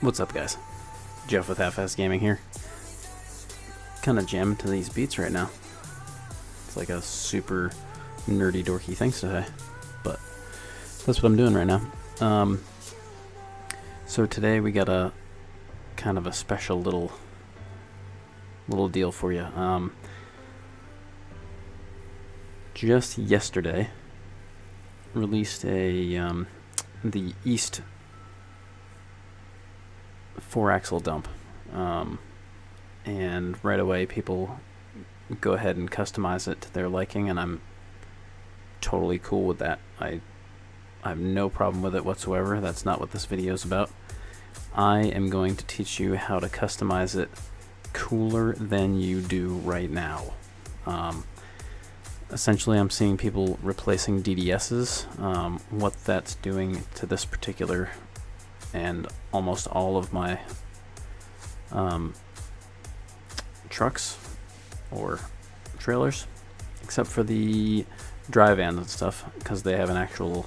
What's up, guys? Jeff with Half Fast Gaming here. Kind of jammed to these beats right now. It's like a super nerdy, dorky thing today, but that's what I'm doing right now. So today we got a kind of a special little deal for you. Just yesterday, released a the EAST 4-axle dump, and right away people go ahead and customize it to their liking, and I'm totally cool with that. I have no problem with it whatsoever. That's not what this video is about. I am going to teach you how to customize it cooler than you do right now. Essentially, I'm seeing people replacing DDSs. What that's doing to this particular and almost all of my trucks or trailers, except for the dry vans and stuff, because they have an actual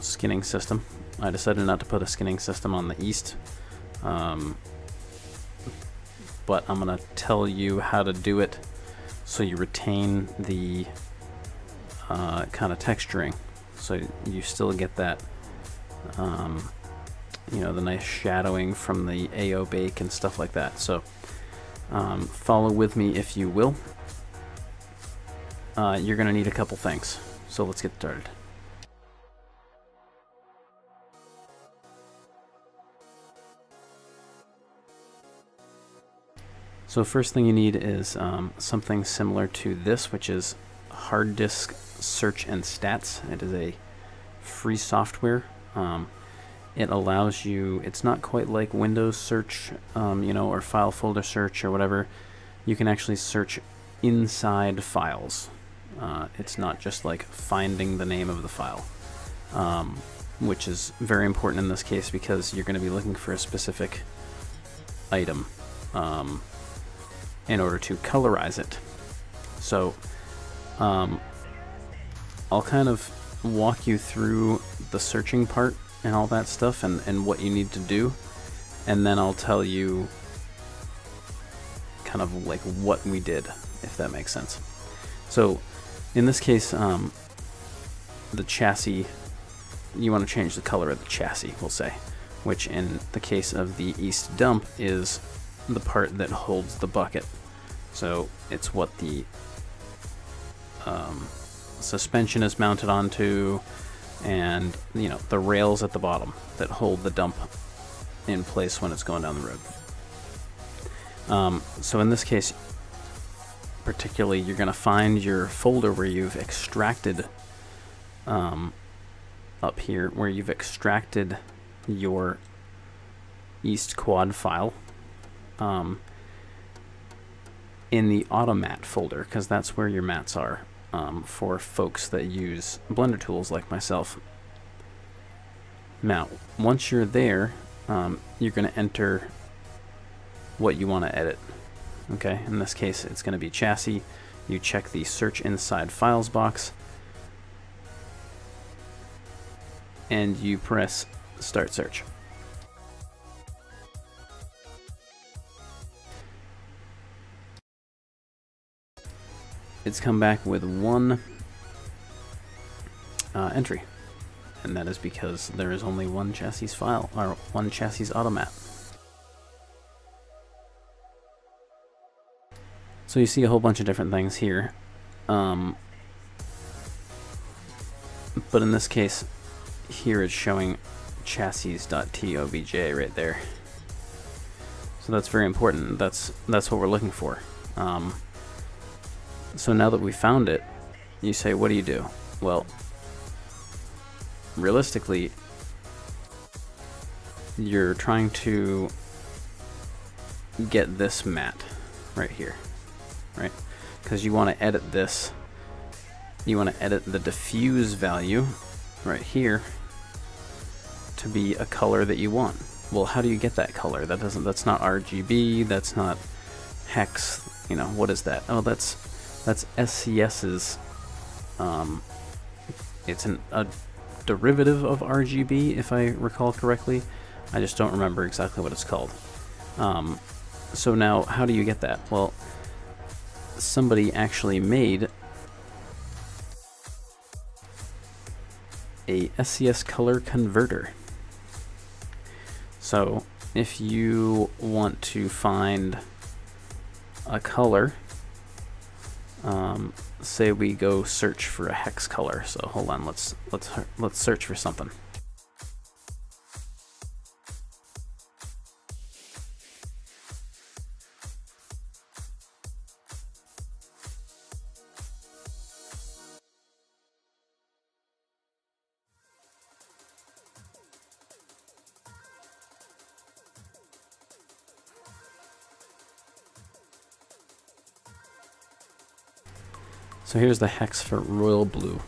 skinning system. I decided not to put a skinning system on the East, but I'm gonna tell you how to do it so you retain the kind of texturing, so you still get that the nice shadowing from the AO bake and stuff like that. So follow with me if you will. You're gonna need a couple things, so let's get started. So first thing you need is something similar to this, which is hard disk search and stats. It is a free software. It allows you, it's not quite like Windows search, or file folder search or whatever. You can actually search inside files. It's not just like finding the name of the file, which is very important in this case because you're going to be looking for a specific item in order to colorize it. So I'll kind of walk you through the searching part and all that stuff and what you need to do, and then I'll tell you kind of like what we did, if that makes sense. So in this case, the chassis, you want to change the color of the chassis, we'll say, which in the case of the EAST dump is the part that holds the bucket. So it's what the suspension is mounted onto, and the rails at the bottom that hold the dump in place when it's going down the road. So in this case particularly, you're gonna find your folder where you've extracted up here where you've extracted your East Quad file in the Automat folder, because that's where your mats are. For folks that use Blender tools like myself. Now, once you're there, you're going to enter what you want to edit. Okay, in this case, it's going to be chassis. You check the search inside files box, and you press start search. It's come back with one entry, and that is because there is only one chassis file, or one chassis automat. So you see a whole bunch of different things here, but in this case here it's showing chassis.tobj right there, so that's very important. That's what we're looking for. So now that we found it, you say, what do you do? Well, realistically, you're trying to get this mat right here, right? Because you want to edit this. You want to edit the diffuse value right here to be a color that you want. Well, how do you get that color? That's not RGB, that's not hex, what is that? Oh, that's SCS's, it's a derivative of RGB, if I recall correctly. I just don't remember exactly what it's called. So now, how do you get that? Well, somebody actually made a SCS Color Converter. So if you want to find a color, say we go search for a hex color. So hold on, let's search for something. So here's the hex for royal blue.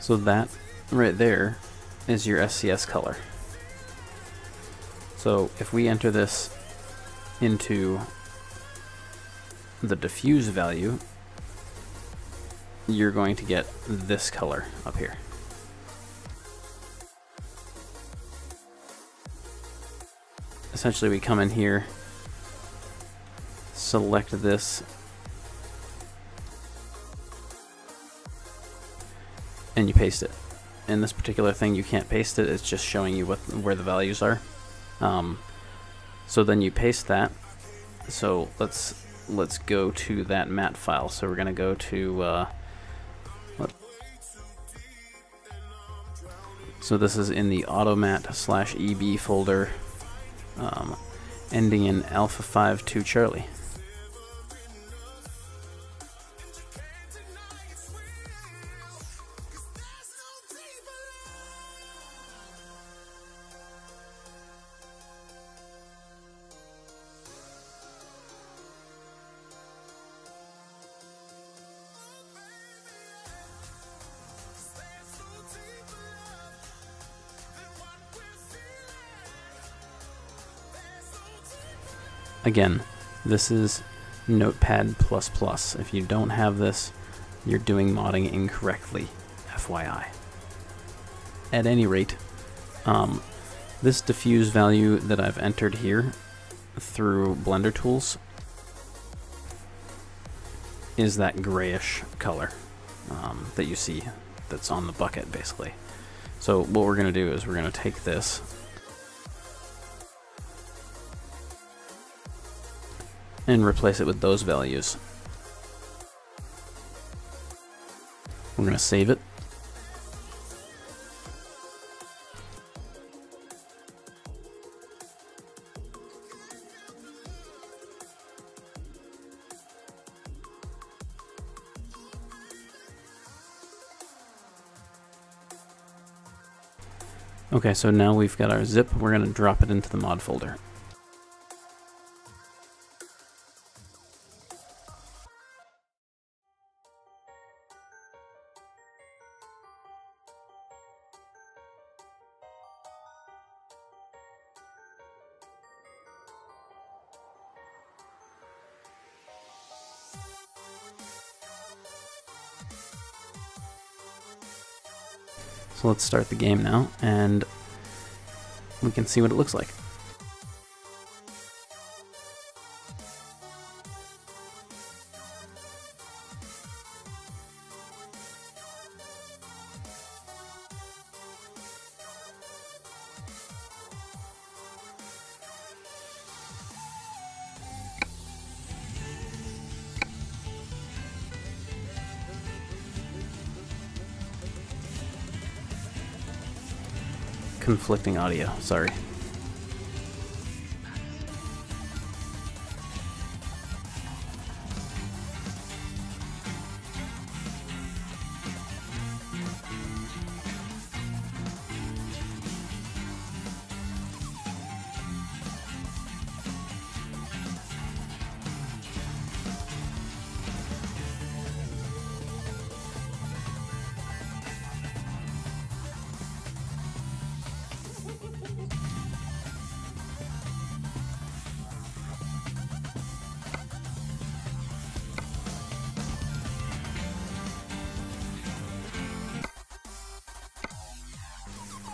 So that right there is your SCS color. So if we enter this into the diffuse value, you're going to get this color up here. Essentially, we come in here, select this, and you paste it. In this particular thing, you can't paste it, it's just showing you what, where the values are. So then you paste that. So let's go to that mat file. So we're gonna go to, so this is in the Automat/EB folder, ending in alpha 5 to Charlie. Again, this is Notepad++. If you don't have this, you're doing modding incorrectly, FYI. At any rate, this diffuse value that I've entered here through Blender tools is that grayish color that you see that's on the bucket, basically. So what we're gonna do is we're gonna take this, and replace it with those values. We're going to save it. Okay, so now we've got our zip. We're going to drop it into the mod folder. So let's start the game now, and we can see what it looks like. Conflicting audio, sorry.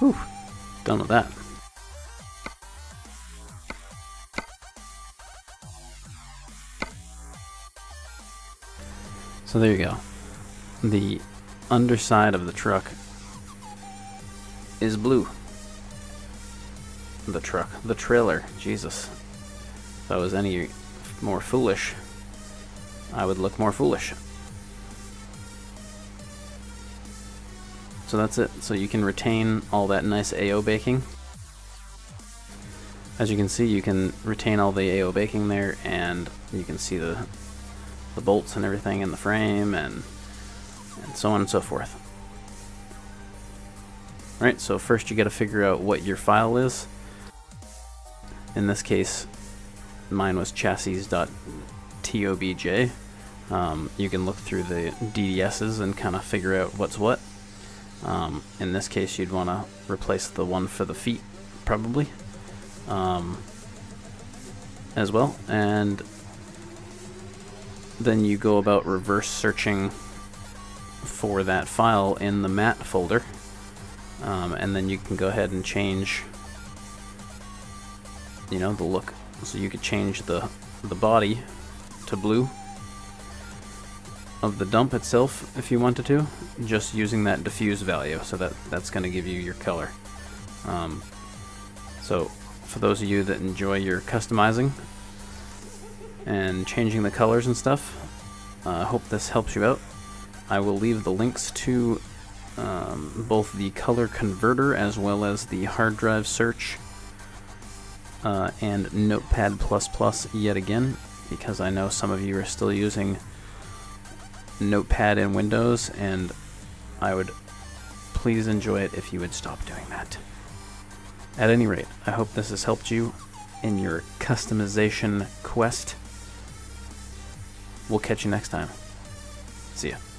Whew, done with that. So there you go. The underside of the truck is blue. The truck, the trailer, Jesus. If I was any more foolish, I would look more foolish. So that's it. So you can retain all that nice AO baking. As you can see, you can retain all the AO baking there, and you can see the bolts and everything in the frame, and so on and so forth. All right, so first you got to figure out what your file is. In this case, mine was chassis.tobj. You can look through the DDSs and kind of figure out what's what. In this case, you'd want to replace the one for the feet, probably, as well. And then you go about reverse searching for that file in the mat folder, and then you can go ahead and change, you know, the look. So you could change the body to blue of the dump itself if you wanted to, just using that diffuse value. So that's going to give you your color. So for those of you that enjoy your customizing and changing the colors and stuff, I hope this helps you out. I will leave the links to both the color converter as well as the hard drive search and Notepad++ yet again, because I know some of you are still using Notepad in Windows, and I would please enjoy it if you would stop doing that. At any rate, I hope this has helped you in your customization quest. We'll catch you next time. See ya.